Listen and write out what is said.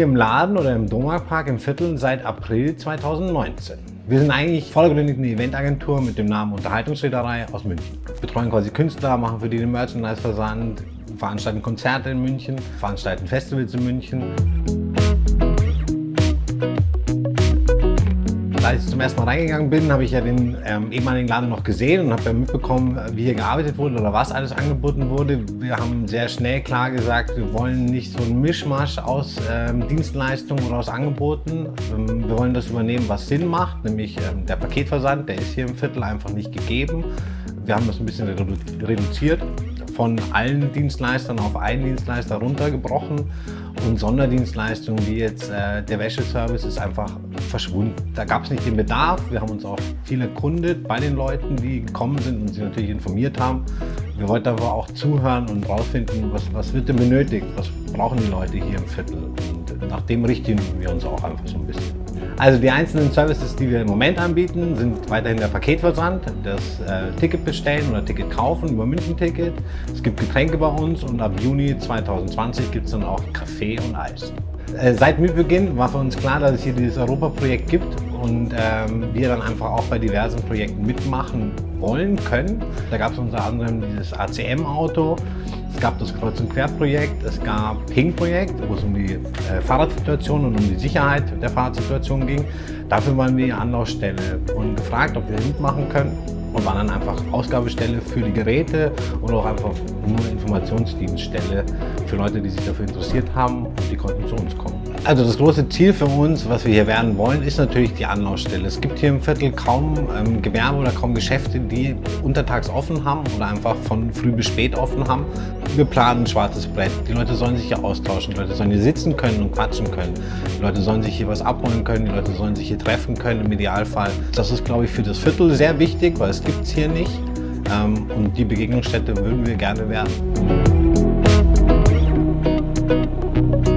hier im Laden oder im Domagkpark im Viertel seit April 2019. Wir sind eigentlich vollgründig eine Eventagentur mit dem Namen Unterhaltungsrederei aus München. Betreuen quasi Künstler, machen für die den Merchandise-Versand, veranstalten Konzerte in München, veranstalten Festivals in München. Als ich zum ersten Mal reingegangen bin, habe ich ja den ehemaligen Laden noch gesehen und habe ja mitbekommen, wie hier gearbeitet wurde oder was alles angeboten wurde. Wir haben sehr schnell klar gesagt, wir wollen nicht so einen Mischmasch aus Dienstleistungen oder aus Angeboten. Wir wollen das übernehmen, was Sinn macht, nämlich der Paketversand, der ist hier im Viertel einfach nicht gegeben. Wir haben das ein bisschen reduziert, von allen Dienstleistern auf einen Dienstleister runtergebrochen. Und Sonderdienstleistungen wie jetzt der Wäscheservice ist einfach verschwunden. Da gab es nicht den Bedarf. Wir haben uns auch viel erkundet bei den Leuten, die gekommen sind und sich natürlich informiert haben. Wir wollten aber auch zuhören und rausfinden, was wird denn benötigt, was brauchen die Leute hier im Viertel. Und nach dem richten wir uns auch einfach so ein bisschen. Also die einzelnen Services, die wir im Moment anbieten, sind weiterhin der Paketversand, das Ticket bestellen oder Ticket kaufen über München-Ticket. Es gibt Getränke bei uns und ab Juni 2020 gibt es dann auch Kaffee und Eis. Seit Mitbeginn war für uns klar, dass es hier dieses Europa-Projekt gibt und wir dann einfach auch bei diversen Projekten mitmachen wollen können. Da gab es unter anderem dieses ACM-Auto, es gab das Kreuz- und Quer-Projekt, es gab Ping-Projekt, wo es um die Fahrradsituation und um die Sicherheit der Fahrradsituation ging. Dafür waren wir die Anlaufstelle und gefragt, ob wir mitmachen können und waren dann einfach Ausgabestelle für die Geräte oder auch einfach nur Informationsdienststelle für Leute, die sich dafür interessiert haben und die konnten zu uns kommen. Also das große Ziel für uns, was wir hier werden wollen, ist natürlich die Anlaufstelle. Es gibt hier im Viertel kaum Gewerbe oder kaum Geschäfte, die untertags offen haben oder einfach von früh bis spät offen haben. Wir planen ein schwarzes Brett. Die Leute sollen sich hier austauschen, die Leute sollen hier sitzen können und quatschen können. Die Leute sollen sich hier was abholen können, die Leute sollen sich hier treffen können im Idealfall. Das ist, glaube ich, für das Viertel sehr wichtig, weil es gibt es hier nicht und die Begegnungsstätte würden wir gerne werden.